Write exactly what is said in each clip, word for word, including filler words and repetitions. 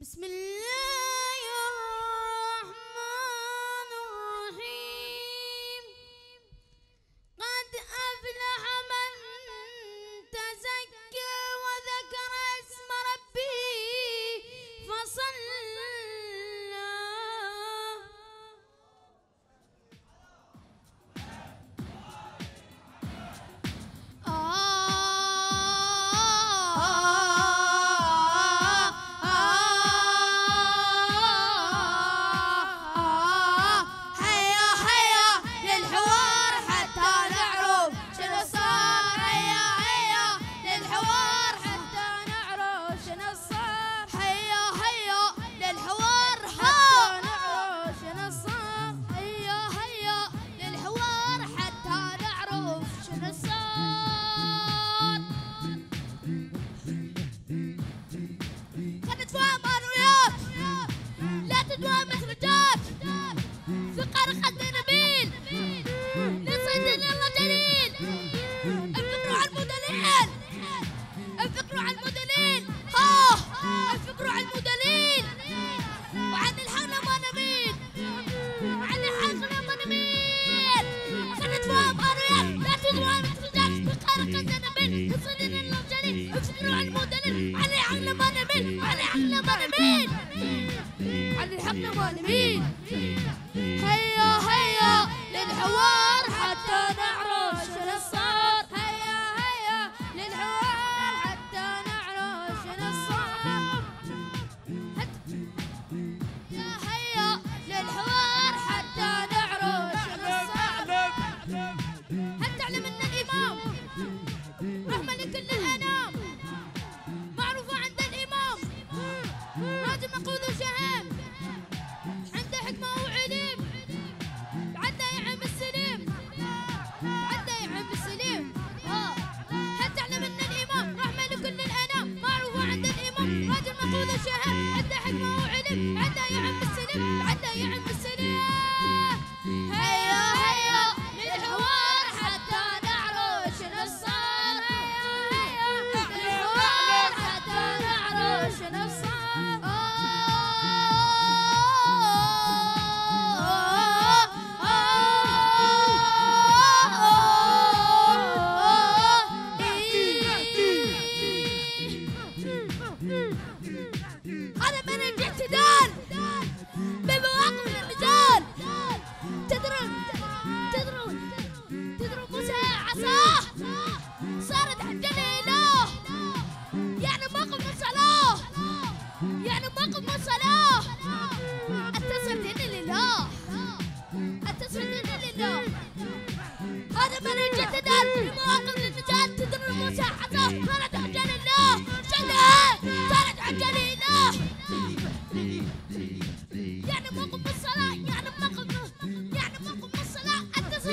بسم الله الرحمن الرحيم. قد أفلح من تزكى وذكر اسم ربه فصلى. أتصل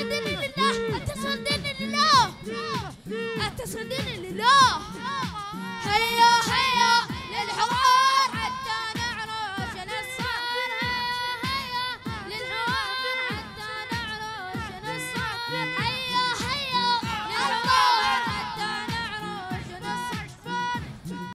دين لله أتصل دين لله. هيا